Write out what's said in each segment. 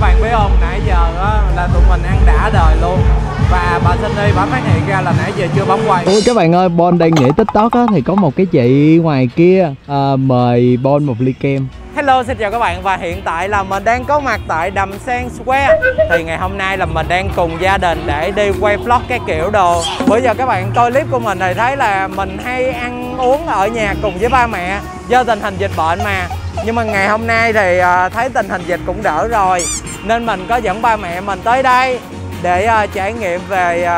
Các bạn biết không, nãy giờ là tụi mình ăn đã đời luôn. Và bà Sunny bà phát hiện ra là nãy giờ chưa bấm quay. Ôi các bạn ơi, Bon đang nhảy TikTok á, thì có một cái chị ngoài kia mời Bon một ly kem. Hello, xin chào các bạn, và hiện tại là mình đang có mặt tại Đầm Sen Square. Thì ngày hôm nay là mình đang cùng gia đình để đi quay vlog cái kiểu đồ. Bữa giờ các bạn coi clip của mình thì thấy là mình hay ăn uống ở nhà cùng với ba mẹ do tình hình dịch bệnh mà. Nhưng mà ngày hôm nay thì thấy tình hình dịch cũng đỡ rồi, nên mình có dẫn ba mẹ mình tới đây để trải nghiệm về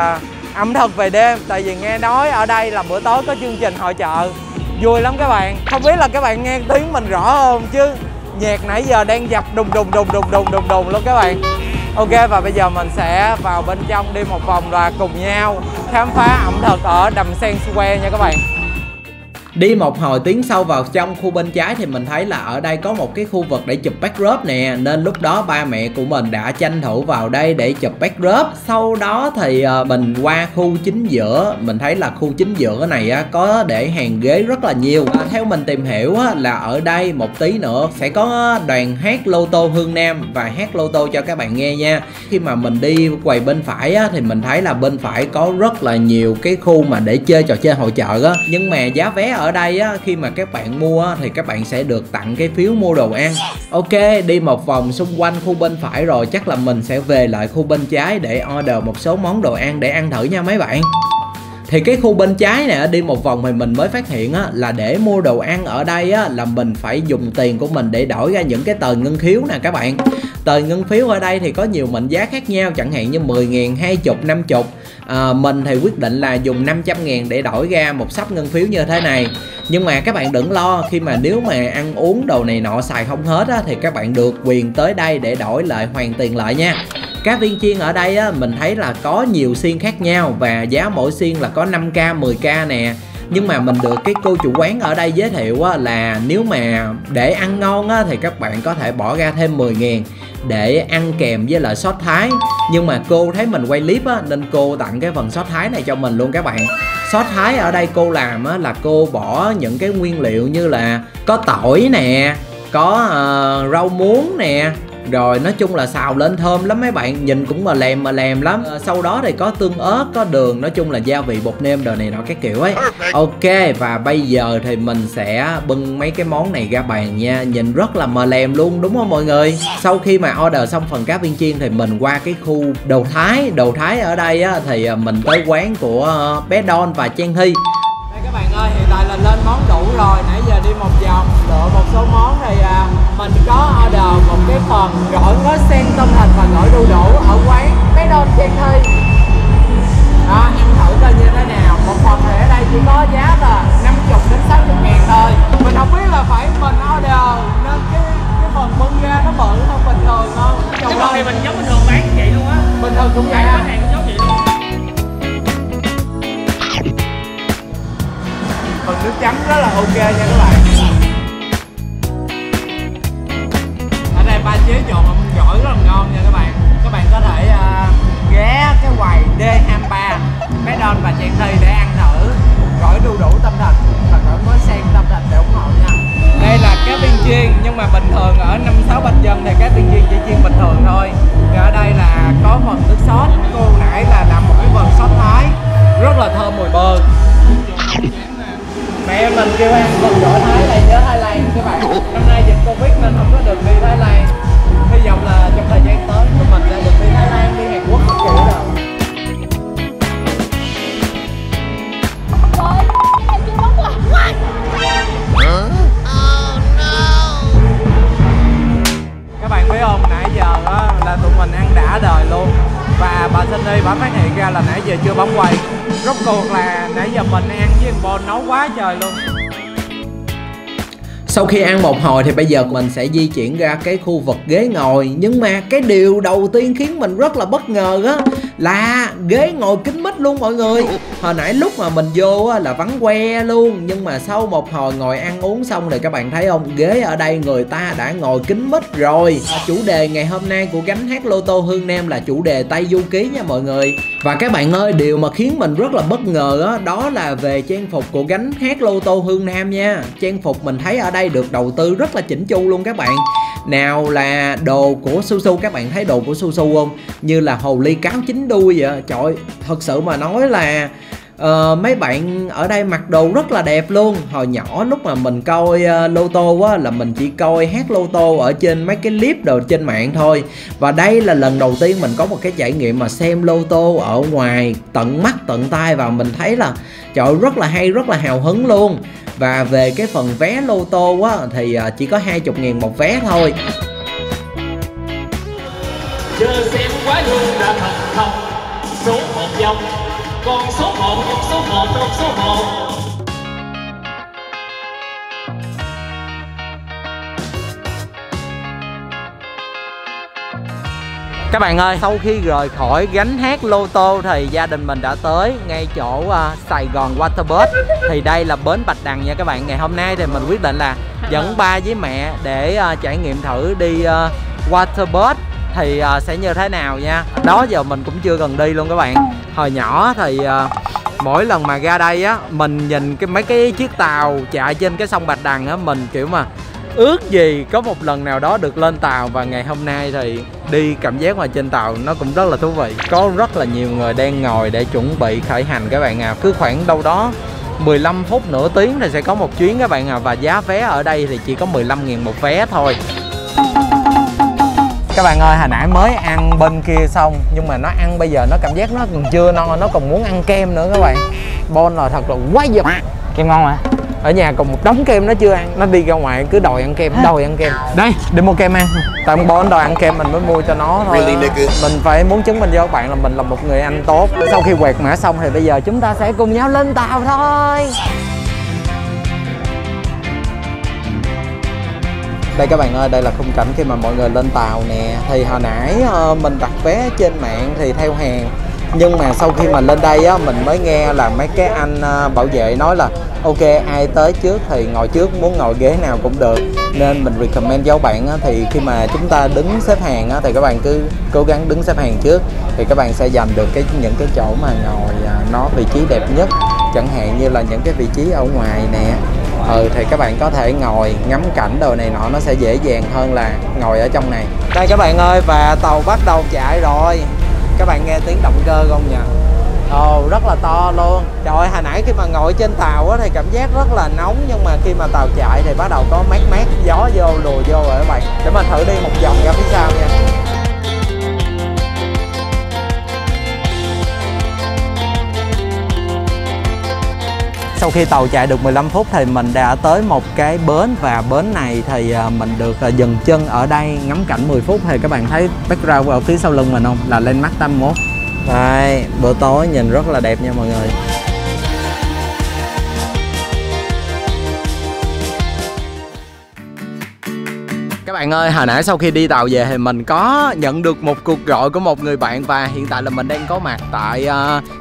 ẩm thực về đêm. Tại vì nghe nói ở đây là bữa tối có chương trình hội chợ vui lắm các bạn. Không biết là các bạn nghe tiếng mình rõ không, chứ nhạc nãy giờ đang dập đùng đùng luôn các bạn. Ok, và bây giờ mình sẽ vào bên trong đi một vòng và cùng nhau khám phá ẩm thực ở Đầm Sen Square nha các bạn. Đi một hồi tiến sâu vào trong khu bên trái thì mình thấy là ở đây có một cái khu vực để chụp backdrop nè. Nên lúc đó ba mẹ của mình đã tranh thủ vào đây để chụp backdrop. Sau đó thì mình qua khu chính giữa. Mình thấy là khu chính giữa này có để hàng ghế rất là nhiều. Theo mình tìm hiểu là ở đây một tí nữa sẽ có đoàn hát Lô Tô Hương Nam và hát Lô Tô cho các bạn nghe nha. Khi mà mình đi quầy bên phải thì mình thấy là bên phải có rất là nhiều cái khu mà để chơi trò chơi hội chợ. Nhưng mà giá vé ở đây khi mà các bạn mua thì các bạn sẽ được tặng cái phiếu mua đồ ăn. Ok, đi một vòng xung quanh khu bên phải rồi chắc là mình sẽ về lại khu bên trái để order một số món đồ ăn để ăn thử nha mấy bạn. Thì cái khu bên trái nè, đi một vòng thì mình mới phát hiện là để mua đồ ăn ở đây là mình phải dùng tiền của mình để đổi ra những cái tờ ngân phiếu nè các bạn. Tờ ngân phiếu ở đây thì có nhiều mệnh giá khác nhau, chẳng hạn như 10.000, 20, 50. Mình thì quyết định là dùng 500.000 để đổi ra một sắp ngân phiếu như thế này. Nhưng mà các bạn đừng lo, khi mà nếu mà ăn uống đồ này nọ xài không hết thì các bạn được quyền tới đây để đổi lại, hoàn tiền lại nha. Cá viên chiên ở đây mình thấy là có nhiều xiên khác nhau và giá mỗi xiên là có 5k, 10k nè. Nhưng mà mình được cái cô chủ quán ở đây giới thiệu là nếu mà để ăn ngon thì các bạn có thể bỏ ra thêm 10.000 để ăn kèm với lại sốt Thái. Nhưng mà cô thấy mình quay clip nên cô tặng cái phần sốt Thái này cho mình luôn các bạn. Sốt Thái ở đây cô làm là cô bỏ những cái nguyên liệu như là có tỏi nè, có rau muống nè. Rồi nói chung là xào lên thơm lắm mấy bạn, nhìn cũng mà lèm lắm. Sau đó thì có tương ớt, có đường, nói chung là gia vị bột nêm đời này nọ cái kiểu ấy. Ok, và bây giờ thì mình sẽ bưng mấy cái món này ra bàn nha. Nhìn rất là mờ lèm luôn đúng không mọi người. Sau khi mà order xong phần cá viên chiên thì mình qua cái khu đồ Thái. Đồ Thái ở đây á, thì mình tới quán của bé Don và Trang Hy. Đây các bạn ơi, hiện tại là lên món đủ rồi. Nãy giờ đi một vòng lựa một số món thì mình có order một cái phần gỏi ngó sen tôm thịt và gỏi đu đủ ở quán bé Đôn Trang Thi. Đó, ăn thử coi như thế nào. Một phần thì ở đây chỉ có giá là 50 đến 60 ngàn thôi. Mình không biết là phải mình order nên cái phần bưng ra nó bự không bình thường không? Cái phần này mình giống bình thường bán vậy luôn á. Bình thường cũng vậy á. Phần nước chấm rất là ok nha các bạn. Ba chế trộn mà mình gỏi rất là ngon nha các bạn. Các bạn có thể ghé cái quầy D23 bé Don và Trang Thi để ăn thử gỏi đu đủ tôm thịt và gỏi mới sen tôm thịt để ủng hộ nha. Đây là cá viên chiên, nhưng mà bình thường ở 5-6 Bạch Dân thì cá viên chiên chỉ chiên bình thường thôi. Thì ở đây là có phần nước sốt, cô nãy là làm một cái phần sốt Thái rất là thơm mùi bơ. Mẹ mình kêu ăn phần gỏi Thái này nhớ Thái Lan các bạn. Năm nay dịch Covid nên không có được đi Thái Lan. Hy vọng là trong thời gian tới tụi mình sẽ được đi Thái Lan, đi Hàn Quốc các kiểu nào. Các bạn biết không, nãy giờ là tụi mình ăn đã đời luôn. Và bà Sunny bà phát hiện ra là nãy giờ chưa bấm quay. Rốt cuộc là nãy giờ mình ăn với anh Bon nấu quá trời luôn. Sau khi ăn một hồi thì bây giờ mình sẽ di chuyển ra cái khu vực ghế ngồi. Nhưng mà cái điều đầu tiên khiến mình rất là bất ngờ á là ghế ngồi kín mít luôn mọi người. Hồi nãy lúc mà mình vô á là vắng que luôn. Nhưng mà sau một hồi ngồi ăn uống xong thì các bạn thấy không, ghế ở đây người ta đã ngồi kín mít rồi. Chủ đề ngày hôm nay của Gánh Hát Lô Tô Hương Nam là chủ đề Tây Du Ký nha mọi người. Và các bạn ơi, điều mà khiến mình rất là bất ngờ đó là về trang phục của Gánh Hát Lô Tô Hương Nam nha. Trang phục mình thấy ở đây được đầu tư rất là chỉnh chu luôn các bạn. Nào là đồ của Suzu, các bạn thấy đồ của Suzu không? Như là hồ ly cáo chín đuôi vậy. Trời ơi, thật sự mà nói là mấy bạn ở đây mặc đồ rất là đẹp luôn. Hồi nhỏ lúc mà mình coi lô tô á, là mình chỉ coi hát lô tô ở trên mấy cái clip đồ trên mạng thôi. Và đây là lần đầu tiên mình có một cái trải nghiệm mà xem lô tô ở ngoài tận mắt tận tai, và mình thấy là trời ơi, rất là hay, rất là hào hứng luôn. Và về cái phần vé lô tô á, thì chỉ có 20.000 một vé thôi. Chờ xem quá luôn đã thật không, số 1 dòng. Còn số 1, số 1, số 1. Các bạn ơi, sau khi rời khỏi gánh hát lô tô thì gia đình mình đã tới ngay chỗ Sài Gòn Waterbus. Thì đây là bến Bạch Đằng nha các bạn. Ngày hôm nay thì mình quyết định là dẫn ba với mẹ để trải nghiệm thử đi Waterbus thì sẽ như thế nào nha. Đó giờ mình cũng chưa gần đi luôn các bạn. Hồi nhỏ thì mỗi lần mà ra đây á, mình nhìn mấy cái chiếc tàu chạy trên cái sông Bạch Đằng á, mình kiểu mà ước gì có một lần nào đó được lên tàu. Và ngày hôm nay thì đi cảm giác mà trên tàu nó cũng rất là thú vị. Có rất là nhiều người đang ngồi để chuẩn bị khởi hành các bạn à. Cứ khoảng đâu đó 15 phút nửa tiếng thì sẽ có một chuyến các bạn à. Và giá vé ở đây thì chỉ có 15.000 một vé thôi. Các bạn ơi, hồi nãy mới ăn bên kia xong, nhưng mà nó ăn bây giờ nó cảm giác nó còn chưa no, nó còn muốn ăn kem nữa các bạn. Bon là thật là quá giật. Kem ngon hả? Ở nhà còn một đống kem nó chưa ăn, nó đi ra ngoài cứ đòi ăn kem. Đây, đi mua kem ăn. Tại ông Bon đòi ăn kem mình mới mua cho nó thôi. Mình phải muốn chứng minh cho các bạn là mình là một người anh tốt. Sau khi quẹt mã xong thì bây giờ chúng ta sẽ cùng nhau lên tàu thôi. Đây các bạn ơi, đây là khung cảnh khi mà mọi người lên tàu nè. Thì hồi nãy mình đặt vé trên mạng thì theo hàng, nhưng mà sau khi mà lên đây á, mình mới nghe là mấy cái anh bảo vệ nói là ok, ai tới trước thì ngồi trước, muốn ngồi ghế nào cũng được. Nên mình recommend cho các bạn á, thì khi mà chúng ta đứng xếp hàng á, thì các bạn cứ cố gắng đứng xếp hàng trước, thì các bạn sẽ giành được những cái chỗ mà ngồi nó vị trí đẹp nhất. Chẳng hạn như là những cái vị trí ở ngoài nè. Ừ, thì các bạn có thể ngồi ngắm cảnh đồ này nọ, nó sẽ dễ dàng hơn là ngồi ở trong này. Đây các bạn ơi, và tàu bắt đầu chạy rồi. Các bạn nghe tiếng động cơ không nhỉ? Ồ, rất là to luôn. Trời ơi, hồi nãy khi mà ngồi trên tàu á, thì cảm giác rất là nóng. Nhưng mà khi mà tàu chạy thì bắt đầu có mát, gió vô, lùa vô rồi các bạn. Để mình thử đi một vòng ra phía sau nha. Sau khi tàu chạy được 15 phút thì mình đã tới một cái bến, và bến này thì mình được dừng chân ở đây ngắm cảnh 10 phút. Thì các bạn thấy background ở phía sau lưng mình không? Là Landmark 81. Đây, bữa tối nhìn rất là đẹp nha mọi người. Các bạn ơi, hồi nãy sau khi đi tàu về thì mình có nhận được một cuộc gọi của một người bạn, và hiện tại là mình đang có mặt tại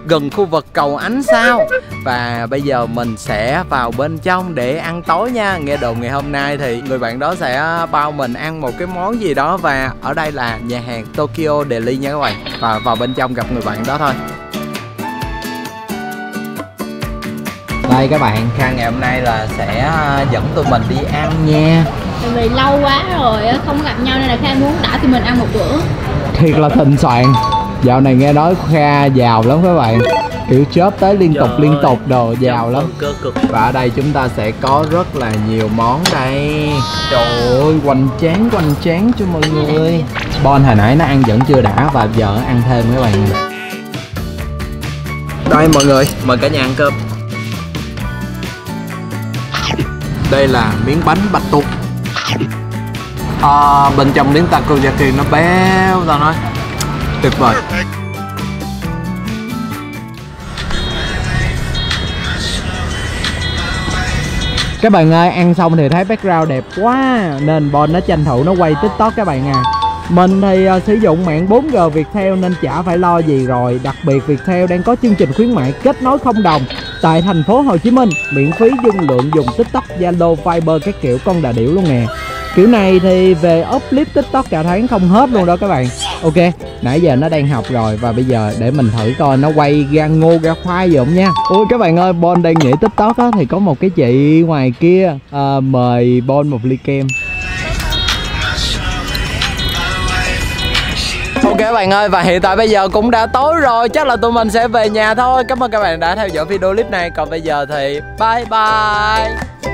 gần khu vực cầu Ánh Sao. Và bây giờ mình sẽ vào bên trong để ăn tối nha. Nghe đồn ngày hôm nay thì người bạn đó sẽ bao mình ăn một cái món gì đó, và ở đây là nhà hàng Tokyo Deli nha các bạn. Và vào bên trong gặp người bạn đó thôi. Đây các bạn, Khang ngày hôm nay là sẽ dẫn tụi mình đi ăn nha. Tại vì lâu quá rồi không gặp nhau nên là Kha muốn đã tụi mình ăn một bữa. Thiệt là thịnh soạn. Dạo này nghe nói Kha giàu lắm các bạn. Kiểu chớp tới liên tục đồ, giàu lắm. Và ở đây chúng ta sẽ có rất là nhiều món đây. Trời ơi, hoành tráng cho mọi người. Bon hồi nãy nó ăn vẫn chưa đã, và giờ ăn thêm các bạn. Đây mọi người, mời cả nhà ăn cơm. Đây là miếng bánh bạch tuộc. Bên trong miếng takoyaki nó béo, tao nói tuyệt vời. Các bạn ơi, ăn xong thì thấy background đẹp quá nên Bon nó tranh thủ nó quay TikTok các bạn à. Mình thì sử dụng mạng 4G Viettel nên chả phải lo gì rồi. Đặc biệt Viettel đang có chương trình khuyến mại kết nối không đồng tại thành phố Hồ Chí Minh, miễn phí dung lượng dùng TikTok, Zalo, Viber các kiểu con đà điểu luôn nè. Kiểu này thì về up clip TikTok cả tháng không hết luôn đó các bạn. Ok, nãy giờ nó đang học rồi, và bây giờ để mình thử coi nó quay ra ngô ra khoai dụm nha. Ôi các bạn ơi, Bon đang nghĩ TikTok á, thì có một cái chị ngoài kia mời Bon một ly kem. các bạn ơi, và hiện tại bây giờ cũng đã tối rồi, chắc là tụi mình sẽ về nhà thôi. Cảm ơn các bạn đã theo dõi video clip này. Còn bây giờ thì bye bye.